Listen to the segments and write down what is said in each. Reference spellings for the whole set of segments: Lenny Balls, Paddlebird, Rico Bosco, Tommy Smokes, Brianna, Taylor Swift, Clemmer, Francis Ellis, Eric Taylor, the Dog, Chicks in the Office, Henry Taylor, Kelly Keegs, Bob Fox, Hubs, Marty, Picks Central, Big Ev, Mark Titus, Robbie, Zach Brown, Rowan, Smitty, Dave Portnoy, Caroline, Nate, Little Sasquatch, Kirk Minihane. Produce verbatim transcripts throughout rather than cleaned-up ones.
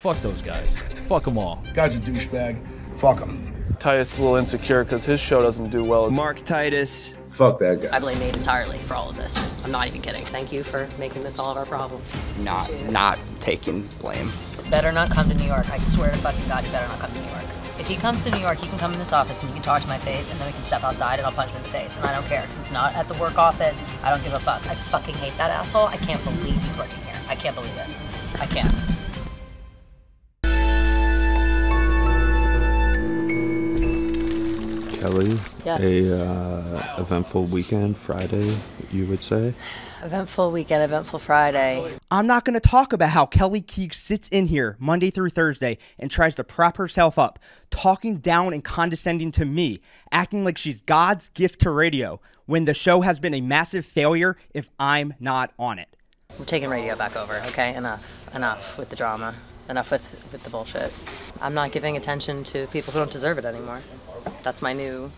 Fuck those guys. Fuck them all. Guy's a douchebag. Fuck him. Titus is a little insecure because his show doesn't do well. Mark Titus. Fuck that guy. I blame Nate entirely for all of this. I'm not even kidding. Thank you for making this all of our problems. Not, not taking blame. Better not come to New York. I swear to fucking God, you better not come to New York. If he comes to New York, he can come in this office and he can talk to my face, and then we can step outside and I'll punch him in the face. And I don't care, because it's not at the work office. I don't give a fuck. I fucking hate that asshole. I can't believe he's working here. I can't believe it. I can't. Kelly, yes. a uh, eventful weekend, Friday, you would say? Eventful weekend, eventful Friday. I'm not going to talk about how Kelly Keegs sits in here Monday through Thursday and tries to prop herself up, talking down and condescending to me, acting like she's God's gift to radio, when the show has been a massive failure if I'm not on it. We're taking radio back over, okay? Enough. Enough with the drama. Enough with, with the bullshit. I'm not giving attention to people who don't deserve it anymore. That's my new,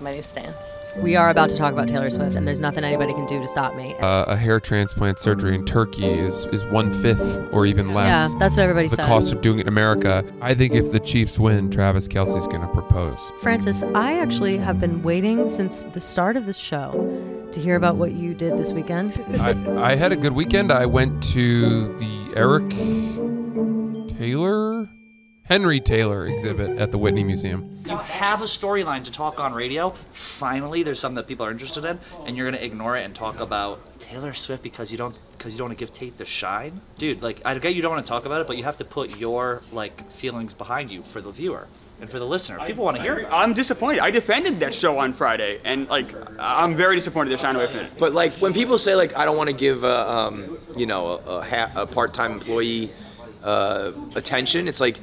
my new stance. We are about to talk about Taylor Swift, and there's nothing anybody can do to stop me. Uh, a hair transplant surgery in Turkey is, is one-fifth or even less. Yeah, that's what everybody says. The cost of doing it in America. I think if the Chiefs win, Travis Kelce's going to propose. Francis, I actually have been waiting since the start of the show to hear about what you did this weekend. I, I had a good weekend. I went to the Eric Taylor... Henry Taylor exhibit at the Whitney Museum. You have a storyline to talk on radio. Finally, there's something that people are interested in, and you're gonna ignore it and talk about Taylor Swift because you don't because you don't want to give Tate the shine, dude. Like, I get you don't want to talk about it, but you have to put your like feelings behind you for the viewer and for the listener. People want to hear it. I'm disappointed. I defended that show on Friday, and like, I'm very disappointed they're shying away from it. But like, when people say like, I don't want to give a um, you know a, a, a part-time employee uh, attention, it's like.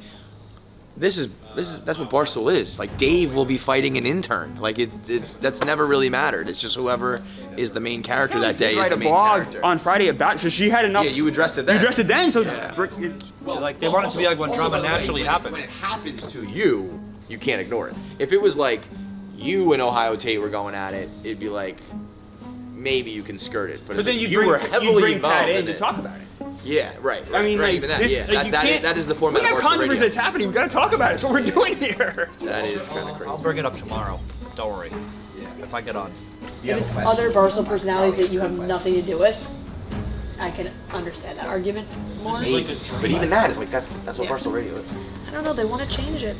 This is this is that's what Barstool is. Like, Dave will be fighting an intern. Like it, it's that's never really mattered. It's just whoever is the main character that day is the main character. On Friday about so she had enough. Yeah, you addressed it then. You addressed it then. So yeah. it, well, like they well, want it to be like when drama like, naturally happens. When it happens to you, you can't ignore it. If it was like you and Ohio Tate were going at it, it'd be like maybe you can skirt it. But so then like, you bring, were heavily bring involved that in, in to talk about it. Yeah, right, right. I mean, right, like, even that, this, yeah, that, that, is, that is the format of our radio. We got controversy that's happening. We got to talk about it. That's what we're doing here. That is kind of crazy. I'll bring it up tomorrow. Don't worry. Yeah. If I get on. If it's other Barstool personalities that you have nothing to do with, I can understand that argument more. Maybe, but even that is like that's that's what yeah. Barstool Radio is. I don't know. They want to change it.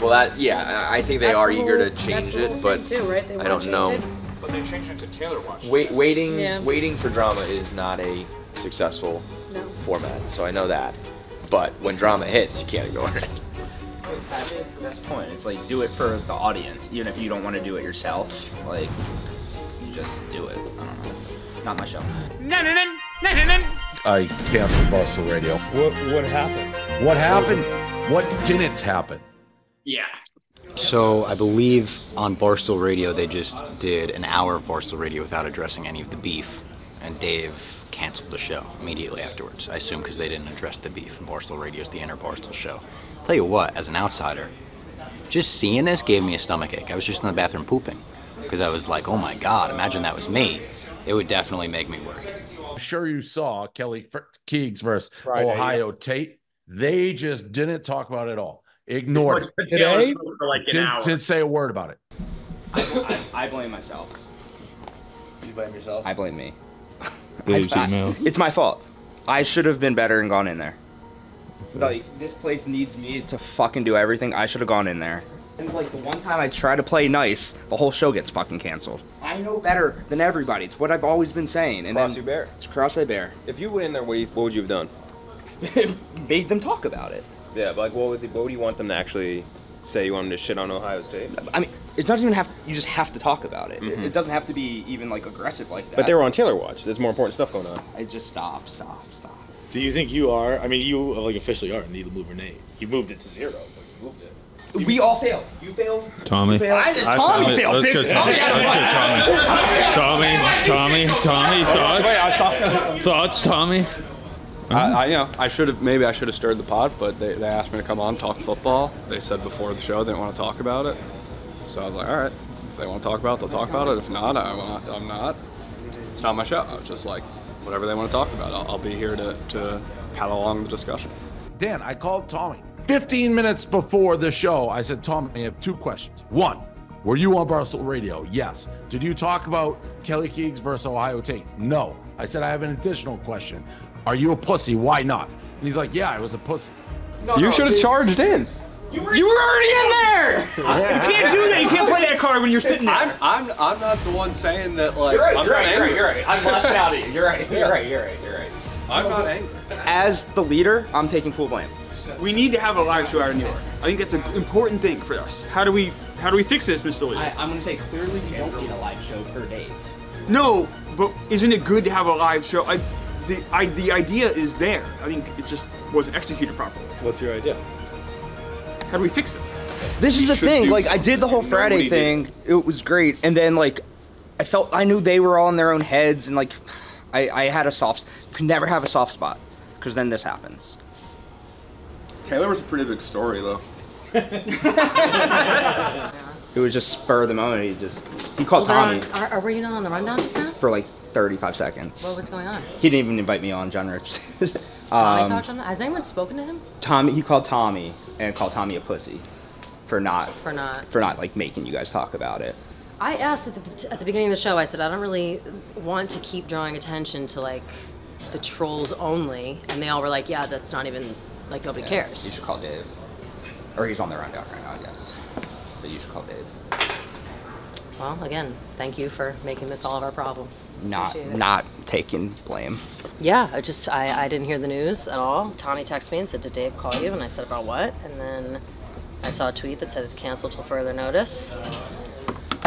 Well, that yeah, I think they that's are the whole, eager to change it, but too, right? they I don't know. It. But they changed it to Taylor Watch. Wait, waiting, yeah. waiting for drama is not a successful. No. Format, so I know that. But when drama hits, you can't ignore it. That's the point. It's like, do it for the audience, even if you don't want to do it yourself. Like, you just do it. I don't know. Not my show. No, no, no, no, no, no. I canceled Barstool Radio. What? What happened? What happened? What didn't happen? Yeah. So I believe on Barstool Radio they just did an hour of Barstool Radio without addressing any of the beef, and Dave canceled the show immediately afterwards. I assume because they didn't address the beef, and Barstool Radio is the inner Barstool show. I'll tell you what, as an outsider, just seeing this gave me a stomachache. I was just in the bathroom pooping because I was like, oh my God, imagine that was me. It would definitely make me worry. I'm sure you saw Kelly Keegs versus Friday, Ohio yeah. Tate. They just didn't talk about it at all. Ignored it. Today, for like an didn't, hour. didn't say a word about it. I, I, I blame myself. You blame yourself? I blame me. I, it's my fault. I should have been better and gone in there. Like, this place needs me to fucking do everything. I should have gone in there. And like the one time I try to play nice, the whole show gets fucking canceled. I know better than everybody. It's what I've always been saying. And cross then, you bear. It's cross I bear. If you went in there, what would you have done? Made them talk about it. Yeah, but like, what would they, what do you want them to actually say? You want them to shit on Ohio State? I mean, it doesn't even have to, you just have to talk about it. Mm-hmm. It doesn't have to be even like aggressive like that. But they were on Taylor Watch. There's more important stuff going on. It just stop, stop, stop. Do you think you are? I mean, you like officially are a needle mover, Nate. You moved it to zero, but you moved it. You we all failed. You failed. Tommy. You failed. I did. Tommy I, I, failed. Big Tommy. Tommy. Tommy. Tommy. Tommy. Tommy. Thoughts. Wait, I was talking about thoughts, Tommy. I, I, you know, I should have, maybe I should have stirred the pot, but they, they asked me to come on and talk football. They said before the show they didn't want to talk about it. So I was like, all right, if they want to talk about it, they'll talk about it. If not, I'm not. I'm not. It's not my show. I was just like, whatever they want to talk about, I'll, I'll be here to, to paddle along the discussion. Dan, I called Tommy fifteen minutes before the show. I said, Tommy, I have two questions. One, were you on Barstool Radio? Yes. Did you talk about Kelly Keegs versus Ohio Tate? No. I said, I have an additional question. Are you a pussy? Why not? And he's like, yeah, I was a pussy. No, you no, should have charged in. You were, you were already in there! Yeah. You can't do that. You can't play that card when you're sitting there. I'm, I'm, I'm not the one saying that, like, you're right, I'm you're not right, angry. You're right, you're right. I'm lashing out at you. You're right, you're right, you're right, you're right. I'm not angry. As the leader, I'm taking full blame. We need to have a live show out in New York. I think that's an important thing for us. How do we how do we fix this, Mister Leader? I, I'm going to say clearly we don't need a live show per day. No, but isn't it good to have a live show? I, the, I, the idea is there. I think it just wasn't executed properly. What's your idea? How do we fix this? This is the thing, like I did the whole Friday thing, it was great, and then like I felt I knew they were all in their own heads, and like I, I had a soft could never have a soft spot, because then this happens. Taylor was a pretty big story though. It was just spur of the moment, he just he called Tommy. Are, are we not on the rundown just now? For like thirty-five seconds. What was going on? He didn't even invite me on, John Rich. Tommy um, talked on that? Has anyone spoken to him? Tommy, he called Tommy and called Tommy a pussy for not for not for not like making you guys talk about it. I asked at the, at the beginning of the show. I said I don't really want to keep drawing attention to like the trolls only, and they all were like, yeah, that's not even like nobody yeah, cares. You should call Dave, or he's on the rundown right now, I guess. But you should call Dave. Well, again, thank you for making this all of our problems. Not not taking blame. Yeah, I just, I, I didn't hear the news at all. Tommy texted me and said, did Dave call you? And I said, about what? And then I saw a tweet that said it's canceled till further notice.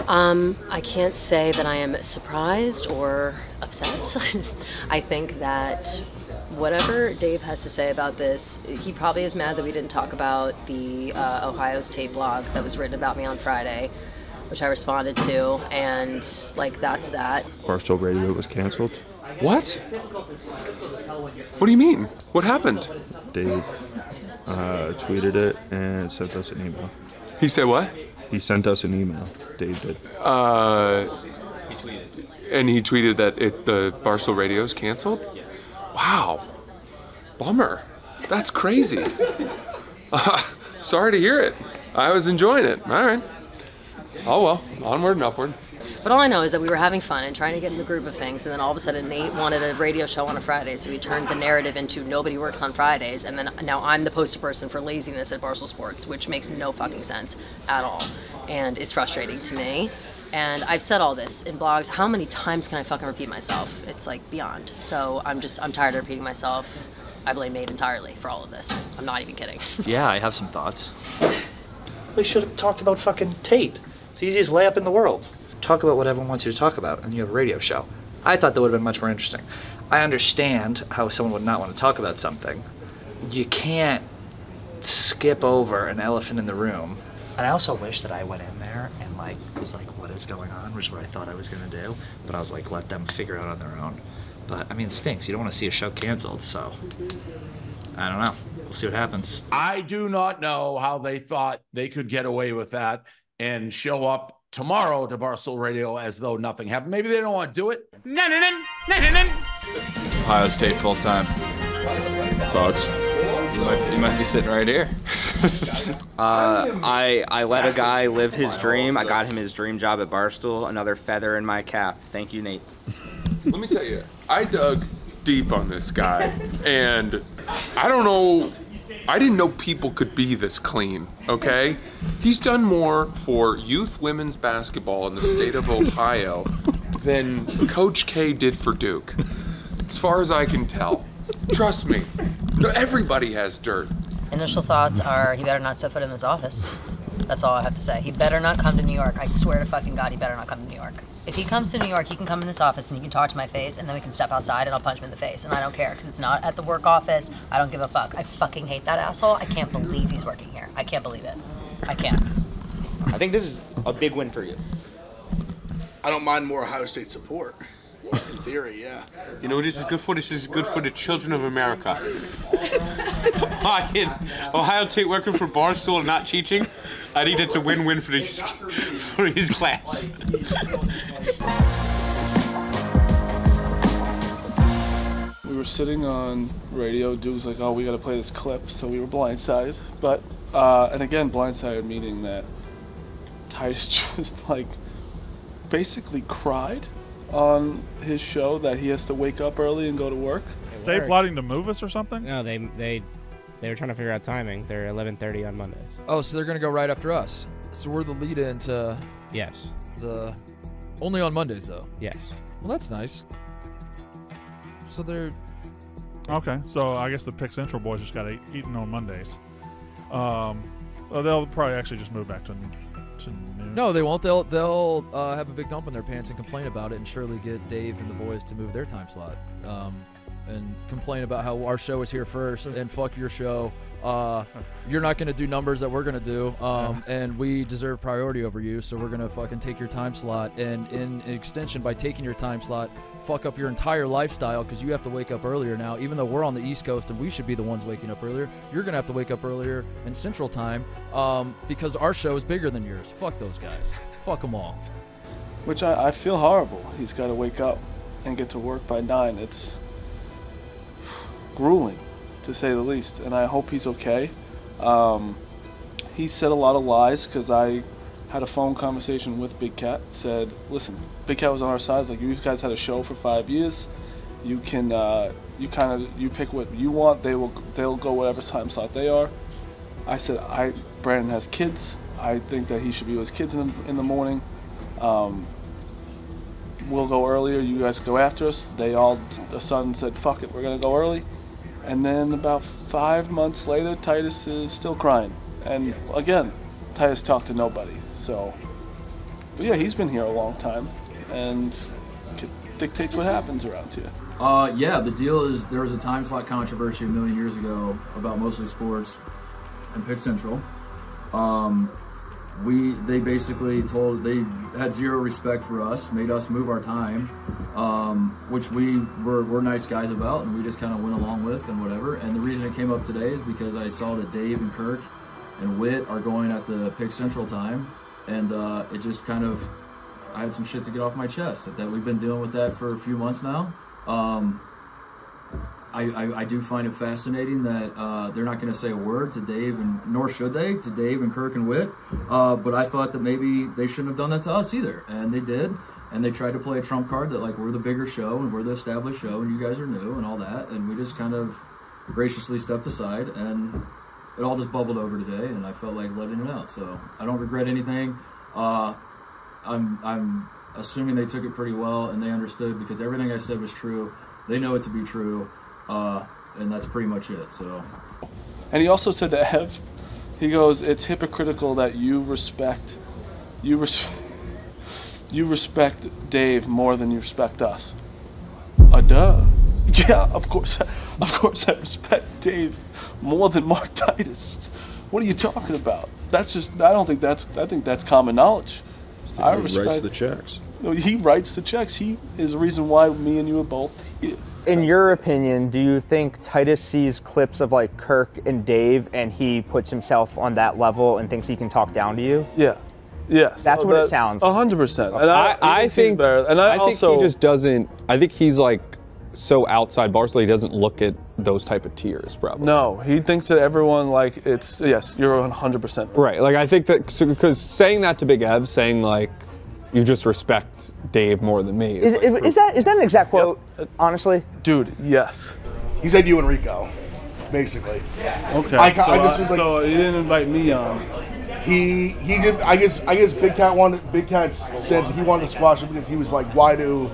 Um, I can't say that I am surprised or upset. I think that whatever Dave has to say about this, he probably is mad that we didn't talk about the uh, Ohio's Tate blog that was written about me on Friday, which I responded to, and like that's that. Barstool Radio was canceled. What? What do you mean? What happened? Dave uh, tweeted it and sent us an email. He said what? He sent us an email. Dave did. Uh, he tweeted. And he tweeted that it, the Barstool Radio is canceled? Wow. Bummer. That's crazy. Uh, sorry to hear it. I was enjoying it. All right. Oh well, onward and upward. But all I know is that we were having fun and trying to get in the groove of things, and then all of a sudden Nate wanted a radio show on a Friday, so we turned the narrative into nobody works on Fridays, and then now I'm the poster person for laziness at Barstool Sports, which makes no fucking sense at all, and is frustrating to me. And I've said all this in blogs. How many times can I fucking repeat myself? It's like beyond. So I'm just, I'm tired of repeating myself. I blame Nate entirely for all of this. I'm not even kidding. Yeah, I have some thoughts. We should have talked about fucking Tate. It's the easiest layup in the world. Talk about what everyone wants you to talk about, and you have a radio show. I thought that would have been much more interesting. I understand how someone would not want to talk about something. You can't skip over an elephant in the room. And I also wish that I went in there and like was like, what is going on, which is what I thought I was going to do. But I was like, let them figure it out on their own. But I mean, it stinks. You don't want to see a show canceled, so I don't know. We'll see what happens. I do not know how they thought they could get away with that and show up tomorrow to Barstool Radio as though nothing happened. Maybe they don't want to do it. No, no, no, no, no, no. Ohio State full time. Thoughts? You might, you might be sitting right here. uh, I I let a guy live his dream. I got him his dream job at Barstool. Another feather in my cap. Thank you, Nate. Let me tell you, I dug deep on this guy, and I don't know. I didn't know people could be this clean, okay? He's done more for youth women's basketball in the state of Ohio than Coach K did for Duke, as far as I can tell. Trust me, everybody has dirt. Initial thoughts are he better not set foot in this office. That's all I have to say. He better not come to New York. I swear to fucking God, he better not come to New York. If he comes to New York, he can come in this office and he can talk to my face, and then we can step outside and I'll punch him in the face. And I don't care, because it's not at the work office. I don't give a fuck. I fucking hate that asshole. I can't believe he's working here. I can't believe it. I can't. I think this is a big win for you. I don't mind more Ohio State support. In theory, yeah. You know what this is good for? This is good for the children of America. Ohio State working for Barstool and not teaching. I think it's a win-win for his, for his class. We were were sitting on radio, Duke's like, oh, we gotta play this clip, so we were blindsided. But, uh, and again, blindsided meaning that Titus just like basically cried on his show that he has to wake up early and go to work. Is they plotting to move us or something? No, they they they were trying to figure out timing. They're eleven thirty on Mondays. Oh, so they're gonna go right after us. So we're the lead into yes. The only on Mondays though. Yes. Well, that's nice. So they're okay. So I guess the Picks Central boys just got eaten on Mondays. Um, they'll probably actually just move back to. No, they won't. They'll they'll uh, have a big dump in their pants and complain about it, and surely get Dave and the boys to move their time slot, um, and complain about how our show is here first and fuck your show. Uh, you're not going to do numbers that we're going to do, um, and we deserve priority over you. So we're going to fucking take your time slot, and in an extension, by taking your time slot, fuck up your entire lifestyle because you have to wake up earlier now. Even though we're on the East Coast and we should be the ones waking up earlier, you're going to have to wake up earlier in Central Time um, because our show is bigger than yours. Fuck those guys. Fuck them all. Which I, I feel horrible. He's got to wake up and get to work by nine. It's grueling, to say the least, and I hope he's okay. Um, he said a lot of lies because I had a phone conversation with Big Cat, said, listen, Big Cat was on our side, like, you guys had a show for five years, you can, uh, you kind of, you pick what you want, they will, they'll go whatever time slot they are. I said, I, Brandon has kids, I think that he should be with his kids in the, in the morning. Um, we'll go earlier, you guys go after us. They all, the son said, fuck it, we're gonna go early. And then about five months later, Titus is still crying. And again, Titus talked to nobody. So, but yeah, he's been here a long time and dictates what happens around here. Uh, yeah, the deal is there was a time slot controversy a million years ago about mostly sports and Pick Central. Um, we, they basically told, they had zero respect for us, made us move our time. Um, which we were, were nice guys about, and we just kind of went along with and whatever. And the reason it came up today is because I saw that Dave and Kirk and Whit are going at the Pick Central time, and uh, it just kind of, I had some shit to get off my chest. That, that we've been dealing with that for a few months now. Um, I, I, I do find it fascinating that uh, they're not going to say a word to Dave, and nor should they, to Dave and Kirk and Whit. Uh, but I thought that maybe they shouldn't have done that to us either, and they did. And they tried to play a trump card that, like, we're the bigger show and we're the established show and you guys are new and all that. And we just kind of graciously stepped aside, and it all just bubbled over today, and I felt like letting it out. So I don't regret anything. Uh, I'm, I'm assuming they took it pretty well and they understood because everything I said was true. They know it to be true. Uh, and that's pretty much it. So. And he also said to Ev, he goes, it's hypocritical that you respect, you respect. You respect Dave more than you respect us. Uh, duh. Yeah, of course. Of course I respect Dave more than Mark Titus. What are you talking about? That's just, I don't think that's, I think that's common knowledge. Yeah, I respect, he writes the checks. No, he writes the checks. He is the reason why me and you are both here. In that's your opinion, do you think Titus sees clips of like Kirk and Dave and he puts himself on that level and thinks he can talk down to you? Yeah. Yes, that's what it sounds like. one hundred percent. And I, I think, and I, I also, think he just doesn't. I think he's like so outside Barstool, he doesn't look at those type of tiers, probably. No, he thinks that everyone like it's yes, you're one hundred percent right. Like I think that because so, saying that to Big Ev, saying like you just respect Dave more than me. Is, is, like, it, is that is that an exact quote? Yep. Honestly, dude, yes. He said you and Rico, basically. Okay. I, so, I just was like, so he didn't invite me on. He he did. I guess I guess Big Cat wanted Big Cat's stance. He wanted to squash it because he was like, why do?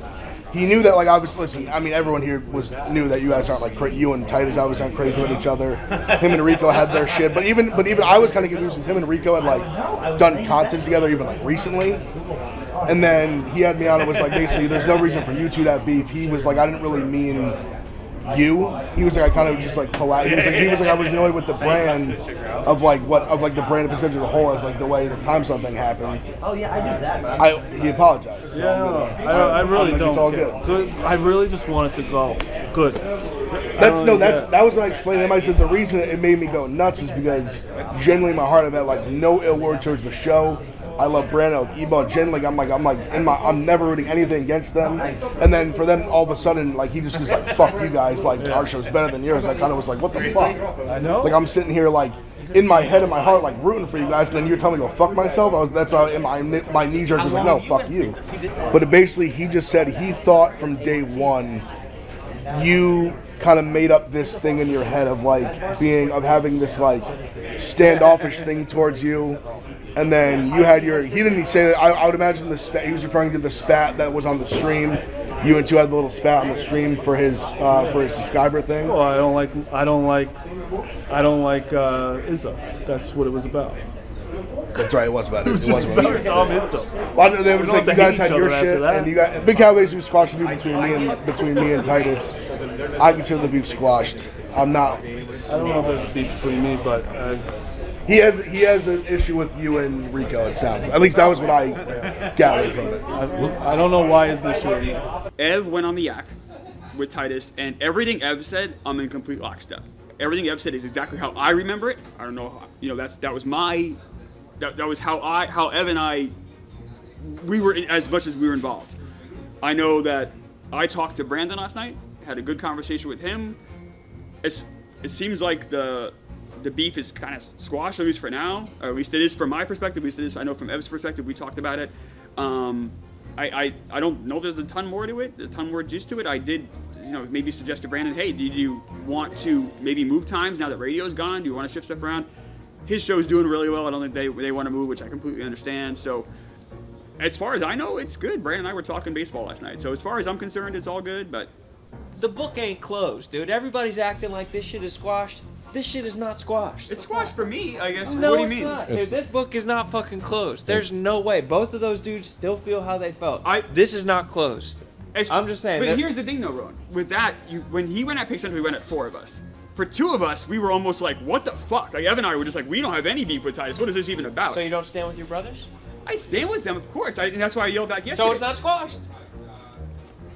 He knew that like obviously. Listen, I mean everyone here was knew that you guys aren't like cra you and Titus obviously aren't crazy with each other. Him and Rico had their shit, but even but even I was kind of confused because him and Rico had like done content together even like recently, and then he had me on and was like basically there's no reason for you two to have beef. He was like I didn't really mean. You, he was like, I kind of just like collapsed. He was like, he was like, I was annoyed with the brand of like what of like the brand of Pick Central as a whole as like the way the time slot thing happened. Oh yeah, I do that. I he apologized. So yeah, I'm gonna, I, I really I'm like, don't. It's all good. good. I really just wanted to go. Good. That's really no. That's get. that was what I explained to him. I said the reason it made me go nuts is because generally my heart I've had like no ill word towards the show. I love Brianna, Ebo, Jin. Like I'm like I'm like in my I'm never rooting anything against them. And then for them, all of a sudden, like he just was like, "Fuck you guys! Like our show's better than yours." I kind of was like, "What the fuck?" I know. Like I'm sitting here like in my head and my heart like rooting for you guys, and then you're telling me to go fuck myself. I was that's how in my my knee jerk was like, "No, fuck you." But it basically, he just said he thought from day one, you kind of made up this thing in your head of like being of having this like standoffish thing towards you, and then you had your he didn't say that I, I would imagine the spat he was referring to the spat that was on the stream. You and two had the little spat on the stream for his uh, for his subscriber thing. Well, I don't like I don't like I don't like uh, Izzo. That's what it was about. That's right, it was about it. It was, it was about it. Tom Izzo. Well, they were saying you guys had your shit, and you got Big Cat basically squashed the beef between me and between me and Titus. I consider the beef squashed. I'm not. I don't know if there's a beef between me, but I, he has he has an issue with you and Rico. It sounds. At least that was what I gathered from it. I, I don't know why it's an issue with you. Ev went on the yak with Titus, and everything Ev said, I'm in complete lockstep. Everything Ev said is exactly how I remember it. I don't know. How, you know, that's that was my. That, that was how I, how Ev and I, we were in, as much as we were involved. I know that I talked to Brandon last night, had a good conversation with him. It's, it seems like the the beef is kind of squashed, at least for now. Or at least it is from my perspective. At least it is, I know from Ev's perspective, we talked about it. Um, I, I, I don't know if there's a ton more to it, a ton more juice to it. I did, you know, maybe suggest to Brandon, hey, did you want to maybe move times now that radio's gone? Do you want to shift stuff around? His show's doing really well. I don't think they they want to move, which I completely understand. So, as far as I know, it's good. Brandon and I were talking baseball last night. So, as far as I'm concerned, it's all good, but... The book ain't closed, dude. Everybody's acting like this shit is squashed. This shit is not squashed. It's squashed for me, I guess. No, what do you mean? Not. Dude, this book is not fucking closed. There's no way. Both of those dudes still feel how they felt. I, this is not closed. I'm just saying. But here's the thing, though, Ron. With that, you, when he went at Picks Central, he went at four of us. For two of us, we were almost like, what the fuck? Like, Evan and I were just like, we don't have any beef with Titus. What is this even about? So you don't stand with your brothers? I stand with them, of course. I, and that's why I yelled back yesterday. So it's not squashed?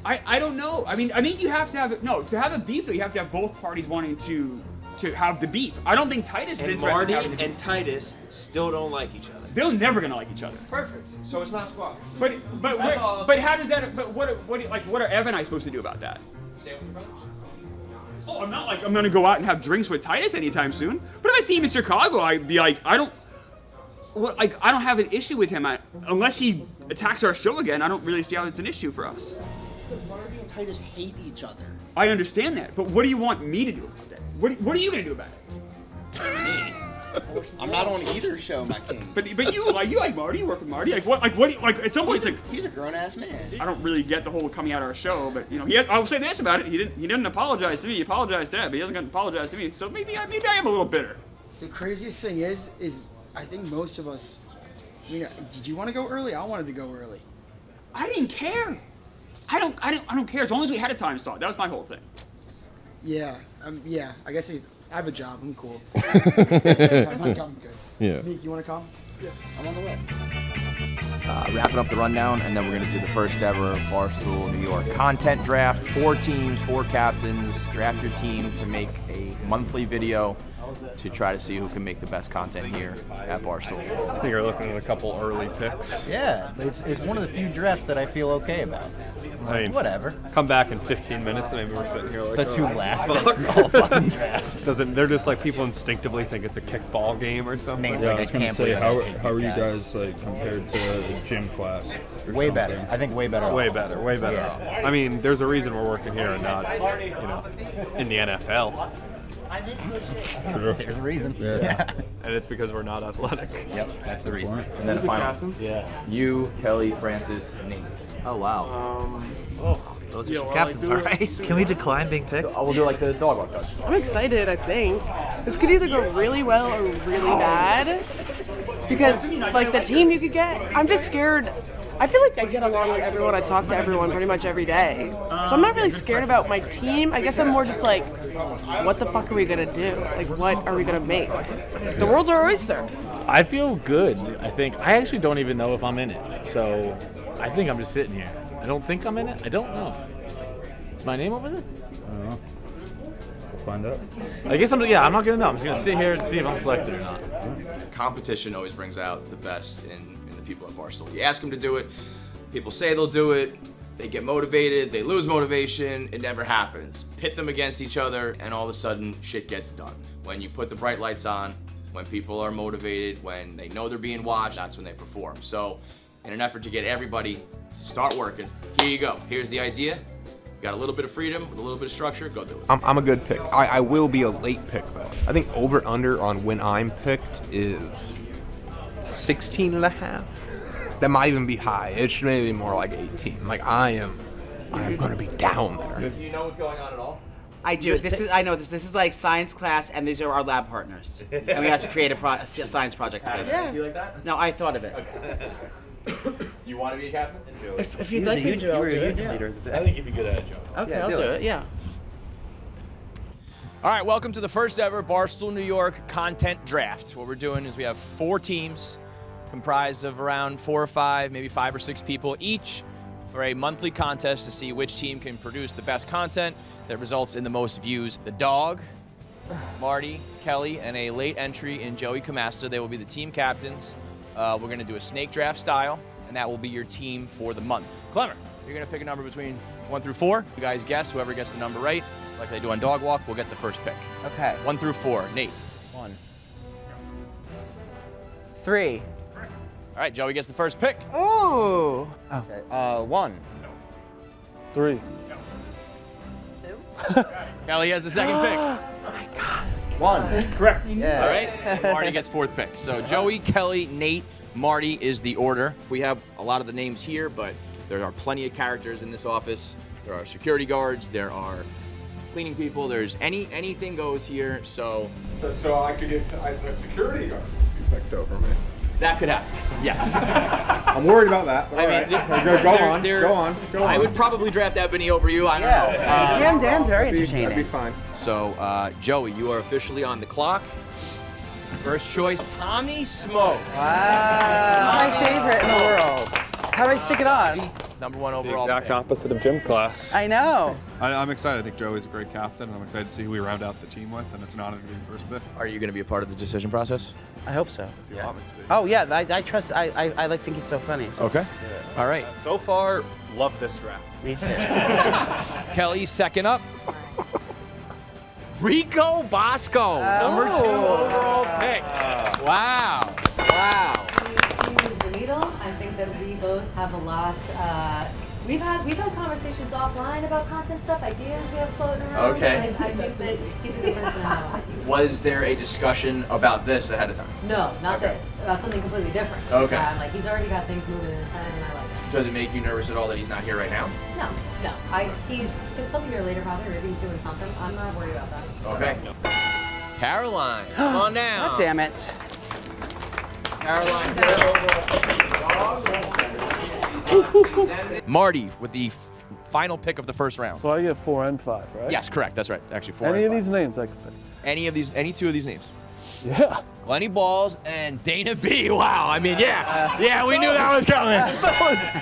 I, I don't know. I mean, I think you have to have, no, to have a beef, you have to have both parties wanting to to have the beef. I don't think Titus and Marty and beef. Titus still don't like each other. They're never gonna like each other. Perfect. So it's not squashed. But but what, but how does that? But what what like what are Evan and I supposed to do about that? Stand with your brothers. Oh, I'm not like I'm gonna go out and have drinks with Titus anytime soon. But if I see him in Chicago, I'd be like, I don't, well, like I don't have an issue with him I, unless he attacks our show again. I don't really see how it's an issue for us. Marty and Titus hate each other. I understand that, but what do you want me to do about that? What What are you gonna do about it? Me? I'm not on either show, my king. But but you like you like Marty. You work with Marty. Like what? Like what? Do you, like at some point, like he's a grown ass man. I don't really get the whole coming out of our show, but you know, he. Has, I will say this about it. He didn't. He didn't apologize to me. He apologized to that, but he hasn't apologized to me. So maybe I maybe I am a little bitter. The craziest thing is is I think most of us. You know, did you want to go early? I wanted to go early. I didn't care. I don't. I don't. I don't care. As long as we had a time slot. That was my whole thing. Yeah. Um. Yeah. I guess. It, I have a job. I'm cool. I'm like, I'm good. Yeah. Meek, you want to come? Yeah. I'm on the way. Uh, wrapping up the rundown, and then we're going to do the first ever Barstool New York content draft. Four teams, four captains. Draft your team to make a monthly video to try to see who can make the best content here at Barstool. I think you're looking at a couple early picks. Yeah. It's, it's one of the few drafts that I feel okay about. I mean, whatever. Come back in fifteen minutes, and maybe we're sitting here like the two oh, last all fucking drafts. Doesn't they're just like people instinctively think it's a kickball game or something? Nate's yeah, like I, I can't say, how, how are you guys like compared to the gym class? Way something? better. I think way better. Way off. better. Way better. Yeah. I mean, there's a reason we're working here and not, you know, in the N F L. True. There's a reason. Yeah. yeah. And it's because we're not athletic. Yep, that's the reason. And then final. Yeah. You, Kelly, Francis, Nate. Oh, wow. Um, oh, those are some know, captains, all right. Can we decline being picked? So, oh, we'll do like the dog walk does. I'm excited, I think. This could either go really well or really bad. Because, like, the team you could get, I'm just scared. I feel like I get along with everyone. I talk to everyone pretty much every day. So I'm not really scared about my team. I guess I'm more just like, what the fuck are we going to do? Like, what are we going to make? The world's our oyster. I feel good, I think. I actually don't even know if I'm in it. So I think I'm just sitting here. I don't think I'm in it. I don't know. Is my name over there? I don't know. We'll find out. I guess I'm, yeah, I'm not going to know. I'm just going to sit here and see if I'm selected or not. Competition always brings out the best in, in the the people at Barstool. You ask them to do it, people say they'll do it, they get motivated, they lose motivation, it never happens. Pit them against each other, and all of a sudden, shit gets done. When you put the bright lights on, when people are motivated, when they know they're being watched, that's when they perform. So, in an effort to get everybody to start working, here you go, here's the idea. Got a little bit of freedom, with a little bit of structure, go do it. I'm, I'm a good pick. I, I will be a late pick, though. I think over-under on when I'm picked is sixteen and a half. That might even be high. It should maybe be more like eighteen. Like, I am, I am going to be down there. Do you know what's going on at all? I do. This is, I know this. This is like science class, and these are our lab partners. And we have to create a, pro a science project together. Yeah. Do you like that? No, I thought of it. Okay. Do you want to be a captain? If, if you'd like me to, I'll do it. Yeah. I think you'd be good at it, John. Okay, yeah, I'll do, do it. it, yeah. All right, welcome to the first ever Barstool New York content draft. What we're doing is we have four teams comprised of around four or five, maybe five or six people each for a monthly contest to see which team can produce the best content that results in the most views. The Dog, Marty, Kelly, and a late entry in Joey Camasta. They will be the team captains. Uh, we're going to do a snake draft style, and that will be your team for the month. Clemmer, you're going to pick a number between one through four. You guys guess. Whoever gets the number right, like they do on Dog Walk, will get the first pick. Okay. One through four. Nate. One. Three. All right, Joey gets the first pick. Ooh. Oh. Okay. Uh, one. No. Three. No. Two. Kelly has the second pick. Oh, my God. One. Correct. Yeah. All right. Marty gets fourth pick. So Joey, Kelly, Nate, Marty is the order. We have a lot of the names here, but there are plenty of characters in this office. There are security guards. There are cleaning people. There's any anything goes here. So. So, so I could get I, a security guard picked over me. That could happen. Yes. I'm worried about that. I mean, right. they're, go, they're, on, they're, go on. Go on. I would probably draft Ebony over you. I don't yeah. know. Uh, Damn, Dan's very that'd be, entertaining. That'd be fine. So, uh, Joey, you are officially on the clock. First choice, Tommy Smokes. Wow. Tommy. My favorite in the world. How do I stick it on? Number one overall. The exact pick. Opposite of gym class. I know. I, I'm excited. I think Joey's a great captain, and I'm excited to see who we round out the team with, and it's an honor to be the first pick. Are you going to be a part of the decision process? I hope so. If you yeah. want me to be. Oh, yeah. I, I trust. I, I, I like thinking it's so funny. So. Okay. Yeah. All right. Uh, so far, love this draft. Me too. Kelly, second up. Rico Bosco, oh. number two overall pick. Oh. Wow. Wow. You use the needle. I think that we both have a lot. Uh, we've had we've had conversations offline about content stuff, ideas we have floating around. Okay. I, I think that he's a good person to have. Was there a discussion about this ahead of time? No, not okay. this. About something completely different. Okay. I'm like, he's already got things moving in his head, and I like it. Does it make you nervous at all that he's not here right now? No, no. I he's he's coming here later probably, or maybe he's doing something. I'm not worried about that. Okay. No. Caroline, come on now. God damn it. Caroline. Marty with the f final pick of the first round. So I get four and five, right? Yes, correct. That's right. Actually, four. Any and of five. These names I can pick. Any of these, any two of these names. Yeah. Lenny Balls and Dana B. Wow. I mean, yeah. Yeah, we knew that was coming.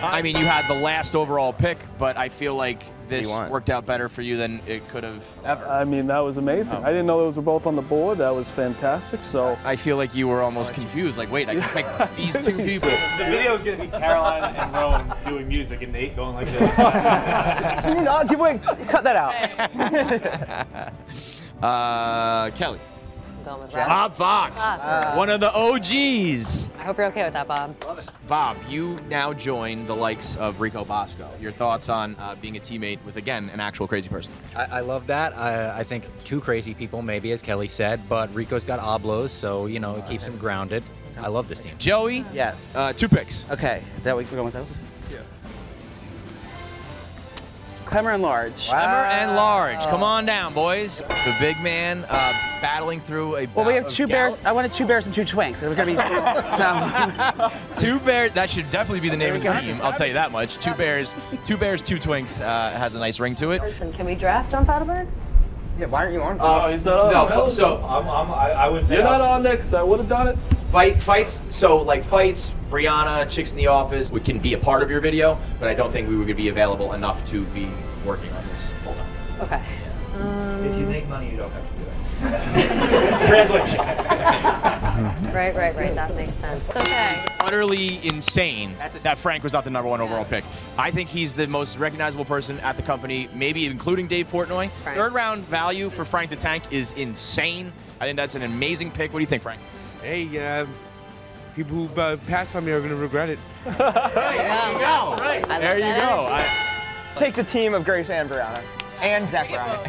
I mean, you had the last overall pick, but I feel like this worked out better for you than it could have ever. I mean, that was amazing. Um, I didn't know those were both on the board. That was fantastic. So I feel like you were almost confused. Like, wait, I can pick these two people. The video is going to be Caroline and Rowan doing music and Nate going like this. Can you not give away? Cut that out. uh, Kelly. Bob Fox, uh, one of the O Gs. I hope you're okay with that, Bob. Bob, you now join the likes of Rico Bosco. Your thoughts on uh, being a teammate with, again, an actual crazy person? I, I love that. I, I think two crazy people, maybe, as Kelly said, but Rico's got oblos, so, you know, it keeps him grounded. I love this team. Joey? Yes. Uh, two picks. Okay. That week we're going with those? Yeah. Clemmer and Large. Wow. Clemmer and Large. Come on down, boys. The big man uh, battling through a. Well, we have two bears. I wanted two bears and two twinks. We're gonna be so. Two bears. That should definitely be the name of the team. I'll tell you that much. Two bears, two bears, two twinks uh, has a nice ring to it. Listen, can we draft on Paddlebird? Yeah. Why aren't you on? Uh, oh, he's not on. No. no so I'm, I'm, I, I would say you're I'm, not on there because I would have done it. Fight, fights, so like fights, Brianna, Chicks in the Office, we can be a part of your video, but I don't think we would be available enough to be working on this full time. Okay. Um, if you make money, you don't have to do it. Translation. Right, right, right. That makes sense. Okay. It's utterly insane that Frank was not the number one yeah. overall pick. I think he's the most recognizable person at the company, maybe including Dave Portnoy. Frank. Third round value for Frank the Tank is insane. I think that's an amazing pick. What do you think, Frank? Hey, uh, people who uh, pass on me are going to regret it. Right, there you go. Right. There you go. I... Take the team of Grace and Brianna. And Zach Brown.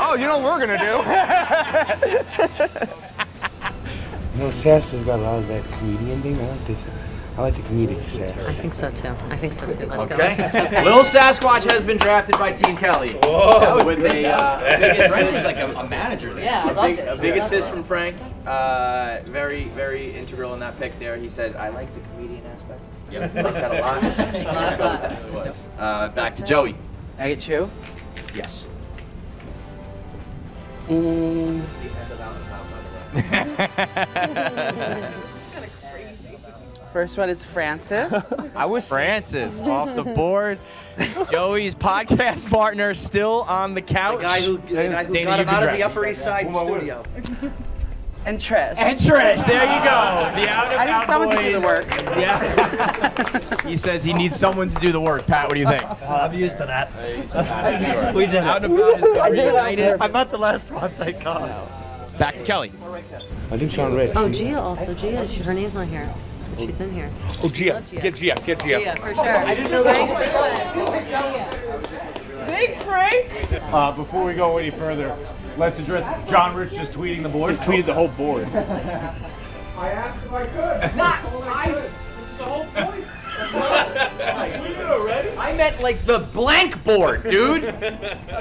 Oh, you know what we're gonna do? You know, sass has got a lot of that comedian thing. I like this. I like the comedic sass. I think so too. I think so too. Let's okay. go. Okay. Little Sasquatch has been drafted by Team Kelly. Whoa. That was with a, uh, a big assist, like a, a manager. There. Yeah, I loved a big, it. A big yeah, assist from Frank. Uh, very, very integral in that pick there. He said, "I like the comedian aspect." Yep, I like that a lot. That's what that really was. Uh, back to Joey. I get you? Yes. Mm. This is the end of Allentown, by the way. First one is Francis. I wish Francis off the board. Joey's podcast partner still on the couch. The guy who, the guy who Dana, got him out of the Upper East Side studio. And Trish. And Trish, there you go. The out and I out need someone boys. To do the work. Yeah. He says he needs someone to do the work. Pat, what do you think? Oh, I'm used to that. Sure. We did it. Out and about is I reunited. I'm not the last one, thank God. No. Back to Kelly. I think John Rich. Oh, Gia also. Gia, she, her name's not here. But she's in here. Oh, Gia. Gia. Get Gia. Get Gia. Gia, for sure. I didn't know that. Thanks, Frank. Uh, before we go any further, let's address John Rich just tweeting the board. He tweeted the whole board. I asked if I could. Not I. This is the whole point. I tweeted already. I meant like the blank board, dude.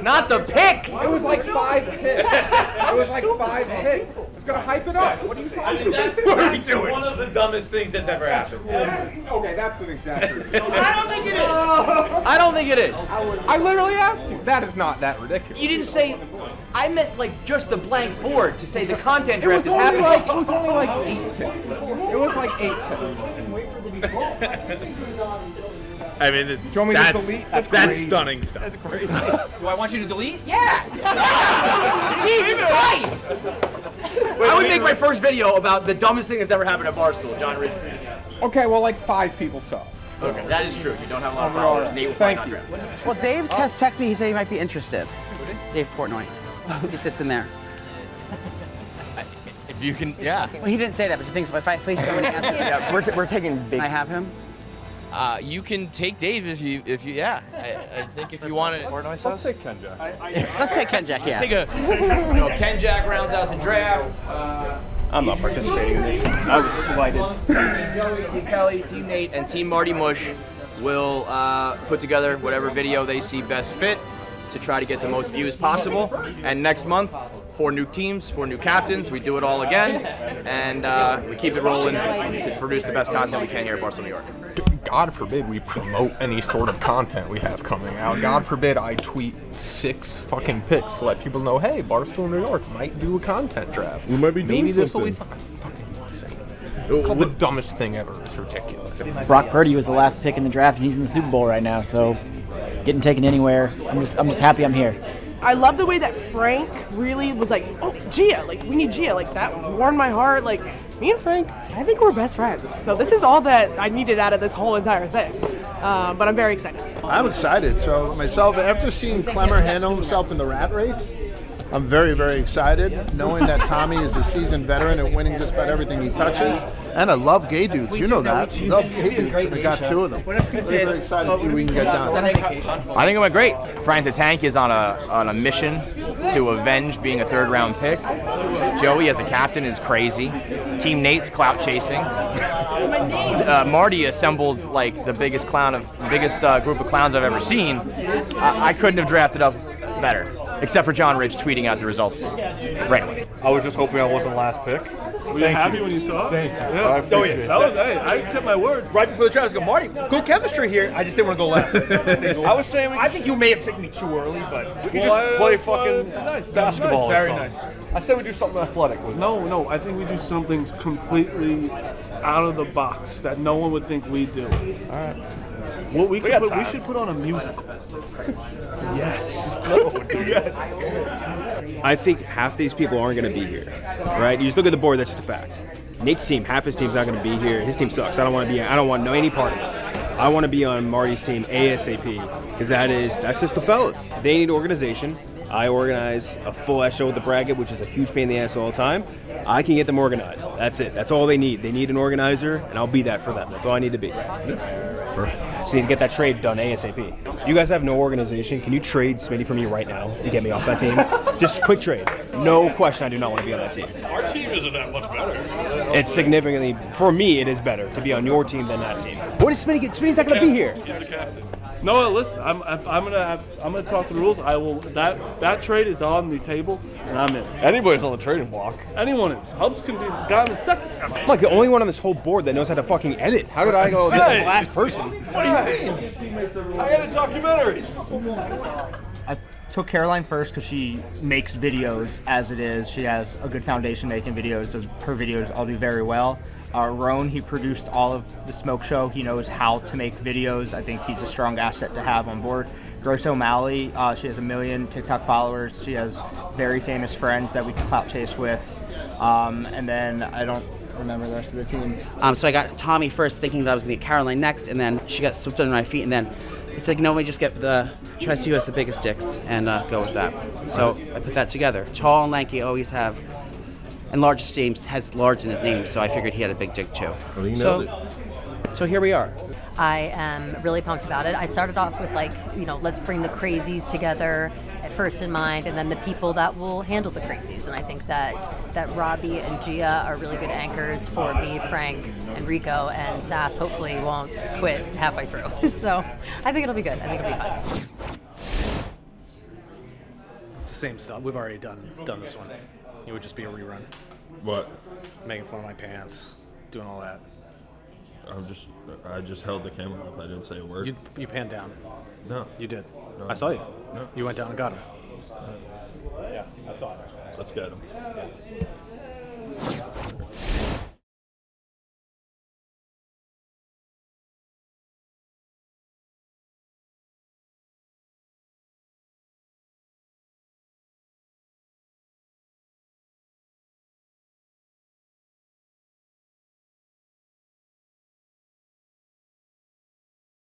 Not the picks. It was like five picks. It was like five picks. I was gonna hype it up. What are you talking about? What are we doing? One of the dumbest things that's ever happened. Okay, that's an exaggeration. I don't think it is. I don't think it is. I literally asked you. That is not that ridiculous. You didn't say. I meant like just the blank board to say the content draft is happening. Like, it was only like eight picks. It was like eight picks. I mean, it's, do you want me that's, to delete? That's, that's stunning stuff. That's crazy. Do I want you to delete? Yeah! Jesus Christ! Wait, I would make my first video about the dumbest thing that's ever happened at Barstool, John Rich. Okay, well, like five people saw. So. Okay, that is true. You don't have a lot of followers. Nate will find out. Well, Dave has texted me. He said he might be interested. Dave Portnoy. He sits in there. If you can, yeah. Well, he didn't say that, but you think if I face someone answers, yeah, we're, we're taking big. I have him. Uh, you can take Dave if you, if you, yeah. I, I think if you want to. Let's, let's take Ken Jack. I, I, let's take Ken Jack, yeah. Take a, so Ken Jack rounds out the draft. Uh, I'm not participating in this. I was slighted. Team Joey, Team Kelly, Team Nate, and Team Marty Mush will uh, put together whatever video they see best fit to try to get the most views possible. And next month, four new teams, four new captains. We do it all again, and uh, we keep it rolling to produce the best content we can here at Barstool, New York. God forbid we promote any sort of content we have coming out. God forbid I tweet six fucking picks to let people know, hey, Barstool New York might do a content draft. We might be doing Maybe this will be fucking insane. Called the dumbest thing ever. It's ridiculous. Brock Purdy was the last pick in the draft, and he's in the Super Bowl right now, so getting taken anywhere. I'm just, I'm just happy I'm here. I love the way that Frank really was like, oh, Gia, like, we need Gia. Like, that warmed my heart. Like, me and Frank, I think we're best friends. So this is all that I needed out of this whole entire thing. Um, but I'm very excited. I'm excited. So myself, after seeing Clemmer handle himself in the rat race, I'm very, very excited, knowing that Tommy is a seasoned veteran and winning just about everything he touches. And I love gay dudes. You know that. I love gay dudes. We got two of them. Very, very excited to see what we can get done. I think it went great. Frank the Tank is on a, on a mission to avenge being a third-round pick. Joey, as a captain, is crazy. Team Nate's clout chasing. Uh, Marty assembled like the biggest clown of biggest uh, group of clowns I've ever seen. I, I couldn't have drafted up better, except for John Rich tweeting out the results. Right. I was just hoping I wasn't last pick. Were you Thank happy you. When you saw it? Thank you. Yeah. I appreciate oh, yeah. that. Was, hey, I kept my word. Right before the draft, I was going, Marty, good chemistry here. I just didn't want to go last. I was saying, I think you may have taken me too early, but we could well, just play uh, fucking uh, nice. basketball. Very nice. I said we do something athletic with it. No, no, I think we do something completely out of the box that no one would think we do. All right. Well, we, we, could put, we should put on a musical. Yes. No, yes. I think half these people aren't going to be here, right? You just look at the board, that's just a fact. Nate's team, half his team's not going to be here. His team sucks. I don't want to be. I don't want no any part of it. I want to be on Marty's team ASAP, because that is that's just the fellas. They need organization. I organize a full ass show with the bracket, which is a huge pain in the ass all the time. I can get them organized. That's it. That's all they need. They need an organizer, and I'll be that for them. That's all I need to be. Perfect. So you need to get that trade done ASAP. You guys have no organization. Can you trade Smitty for me right now and get me off that team? Just quick trade. No question, I do not want to be on that team. Our team isn't that much better. It's significantly, for me, it is better to be on your team than that team. What is Smitty? Smitty's not going to be here. He's the captain. No, listen. I'm I'm gonna have, I'm gonna talk to the rules. I will. That that trade is on the table, and I'm in. Anybody's on the trading block. Anyone is. Hubs can be gotten a second. I mean, like the only one on this whole board that knows how to fucking edit. How did I go the last person? What do you mean? I had a documentary. I took Caroline first because she makes videos as it is. She has a good foundation making videos. Does her videos all do very well. Uh, Roan, he produced all of the Smoke Show. He knows how to make videos. I think he's a strong asset to have on board. Grace O'Malley, uh, she has a million TikTok followers. She has very famous friends that we can clout chase with. Um, and then I don't remember the rest of the team. Um, so I got Tommy first, thinking that I was going to get Caroline next, and then she got swept under my feet, and then it's like, no, we just get the, try to see who has the biggest dicks and uh, go with that. So I put that together. Tall and lanky always have. And Large seems has Large in his name, so I figured he had a big dick too. Oh, you know so, so here we are. I am really pumped about it. I started off with like, you know, let's bring the crazies together at first in mind, and then the people that will handle the crazies. And I think that that Robbie and Gia are really good anchors for me, Frank, and Rico, and Sass hopefully won't quit halfway through. So I think it'll be good. I think it'll be fun. It's the same stuff. We've already done done this one. It would just be a rerun. What? Making fun of my pants, doing all that. I'm just, I just held the camera up. I didn't say a word. You, you panned down. No. You did. No. I saw you. No. You went down and got him. Uh, yeah, I saw it. Let's get him. Yeah.